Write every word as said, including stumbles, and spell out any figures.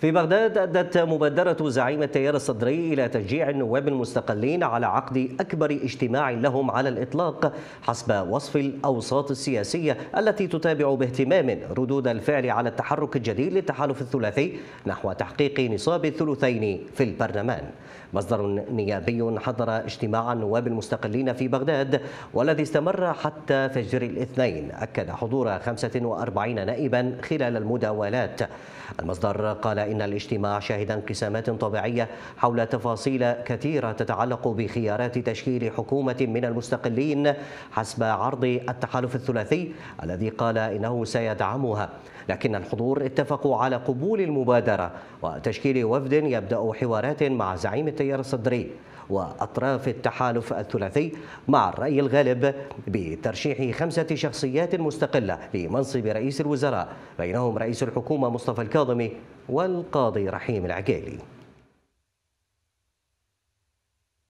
في بغداد أدت مبادرة زعيم التيار الصدري إلى تشجيع النواب المستقلين على عقد أكبر اجتماع لهم على الإطلاق حسب وصف الأوساط السياسية التي تتابع باهتمام ردود الفعل على التحرك الجديد للتحالف الثلاثي نحو تحقيق نصاب الثلثين في البرلمان. مصدر نيابي حضر اجتماع النواب المستقلين في بغداد والذي استمر حتى فجر الاثنين أكد حضور خمسة وأربعين نائبا خلال المداولات. المصدر قال إن الاجتماع شهد انقسامات طبيعية حول تفاصيل كثيرة تتعلق بخيارات تشكيل حكومة من المستقلين حسب عرض التحالف الثلاثي الذي قال إنه سيدعمها، لكن الحضور اتفقوا على قبول المبادرة وتشكيل وفد يبدأ حوارات مع زعيم التيار الصدري وأطراف التحالف الثلاثي مع الرأي الغالب بترشيح خمسة شخصيات مستقلة لمنصب رئيس الوزراء بينهم رئيس الحكومة مصطفى الكاظمي والقاضي رحيم العجيلي.